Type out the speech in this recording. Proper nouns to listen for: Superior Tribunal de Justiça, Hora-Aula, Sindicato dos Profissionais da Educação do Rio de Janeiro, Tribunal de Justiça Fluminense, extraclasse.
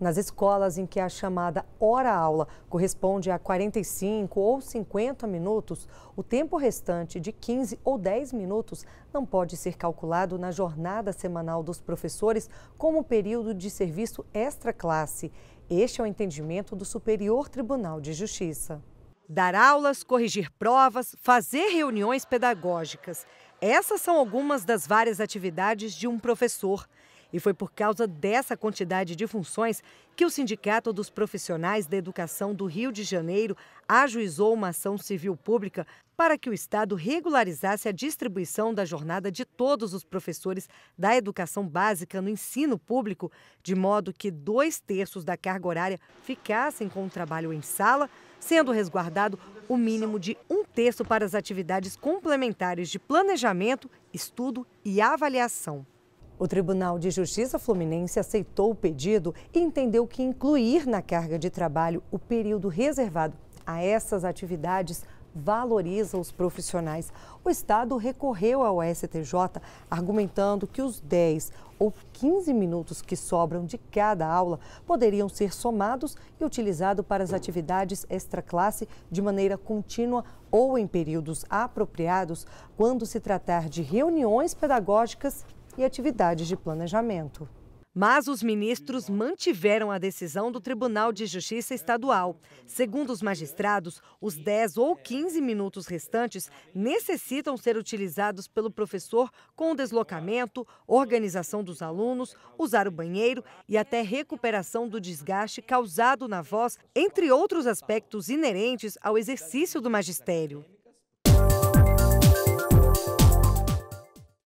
nas escolas em que a chamada hora-aula corresponde a 45 ou 50 minutos, o tempo restante de 15 ou 10 minutos não pode ser calculado na jornada semanal dos professores como período de serviço extra-classe. Este é o entendimento do Superior Tribunal de Justiça. Dar aulas, corrigir provas, fazer reuniões pedagógicas. Essas são algumas das várias atividades de um professor. E foi por causa dessa quantidade de funções que o Sindicato dos Profissionais da Educação do Rio de Janeiro ajuizou uma ação civil pública para que o Estado regularizasse a distribuição da jornada de todos os professores da educação básica no ensino público, de modo que 2/3 da carga horária ficassem com o trabalho em sala, sendo resguardado o mínimo de 1/3 para as atividades complementares de planejamento, estudo e avaliação. O Tribunal de Justiça Fluminense aceitou o pedido e entendeu que incluir na carga de trabalho o período reservado a essas atividades valoriza os profissionais. O Estado recorreu ao STJ, argumentando que os 10 ou 15 minutos que sobram de cada aula poderiam ser somados e utilizados para as atividades extra-classe de maneira contínua ou em períodos apropriados quando se tratar de reuniões pedagógicas e atividades de planejamento. Mas os ministros mantiveram a decisão do Tribunal de Justiça Estadual. Segundo os magistrados, os 10 ou 15 minutos restantes necessitam ser utilizados pelo professor com deslocamento, organização dos alunos, usar o banheiro e até recuperação do desgaste causado na voz, entre outros aspectos inerentes ao exercício do magistério.